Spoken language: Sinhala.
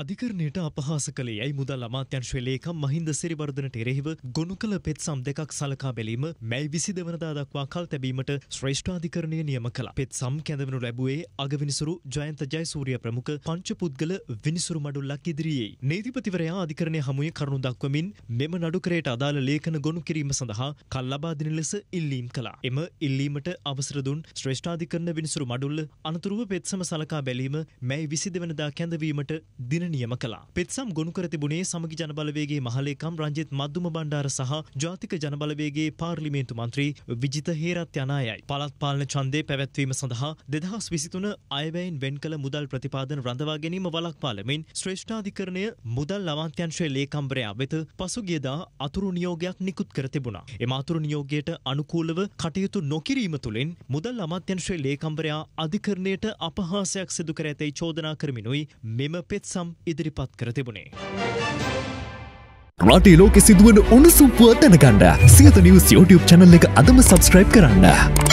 අධිකරණයට අපහාස කළේ යයි මුදල් අමාත්‍යංශයේ ලේකම් මහින්ද සිරිවර්ධනට එරෙහිව ගොනු කළ පෙත්සම් දෙකක් සලකා බැලීම මැයි 22 වෙනිදා දක්වා කල් තැබීමට ශ්‍රේෂ්ඨ අධිකරණය නියම කළා. පෙත්සම් කැඳවනු ලැබුවේ අගවිනිසුරු ජයන්ත ජයසූරිය ප්‍රමුඛ පංචපුද්ගල විනිසුරු මඩුල්ලක් ඉදිරියේ. නීතිපතිවරයා අධිකරණයේ හමුවේ කරුණු දක්වමින් මෙම නඩුකරයට අදාළ ලේඛන ගොනු කිරීම සඳහා කල් ලබා දෙන ලෙස ඉල්ලීම් කළා. එම ඉල්ලීමට අවසර දුන් ශ්‍රේෂ්ඨ අධිකරණ විනිසුරු මඩුල්ල අනතුරුව පෙත්සම සලකා බැලීම මැයි 22 වෙනිදා කැඳවීමට දින නියම කළා. පෙත්සම් ගොනු කර තිබුණේ සමගි ජනබලවේගයේ මහලේකම් රංජිත් මද්දුම බණ්ඩාර සහ ජාතික ජනබලවේගයේ පාර්ලිමේන්තු මන්ත්‍රී විජිත හේරත් යනායයි. පළාත් පාලන ඡන්දේ පැවැත්වීම සඳහා 2023 අයවැයෙන් වෙන් කළ මුදල් ප්‍රතිපාදන රඳවා ගැනීම වළක්වා ලැබමින් ශ්‍රේෂ්ඨ අධිකරණය මුදල් අමාත්‍යංශයේ ලේකම්වරයා වෙත පසුගියදා අතුරු නියෝගයක් නිකුත් කර තිබුණා. එම අතුරු නියෝගයට අනුකූලව කටයුතු නොකිරීම තුළින් මුදල් අමාත්‍යංශයේ ලේකම්වරයා අධිකරණයට අපහාසයක් සිදු කර ඇතැයි චෝදනා කරමිනුයි මෙම පෙත්සම් ඉදිරිපත් කර තිබුණේ. රටේ ලෝකෙ සිදුවන උණුසුම් පුවත් දැනගන්න සියත නිවුස් YouTube channel එක අදම subscribe කරන්න.